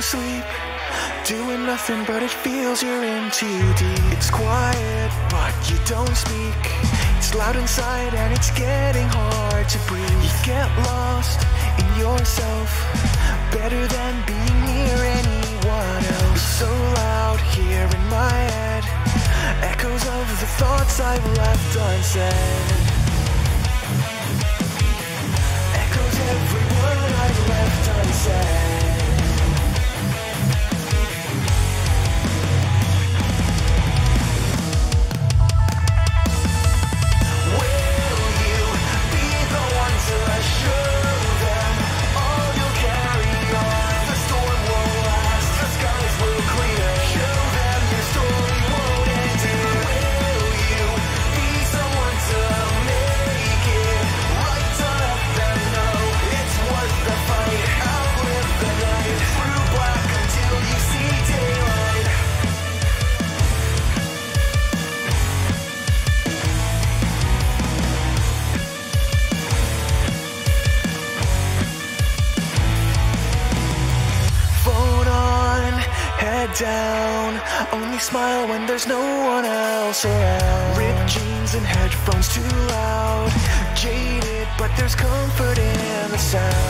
losing sleep, doing nothing but it feels you're in too deep. It's quiet, but you don't speak. It's loud inside and it's getting hard to breathe. You get lost in yourself, better than being near anyone else. It's so loud here in my head, echoes of the thoughts I've left unsaid. Echoes every word I've left unsaid. Down, only smile when there's no one else around. Ripped jeans and headphones too loud, jaded, but there's comfort in the sound.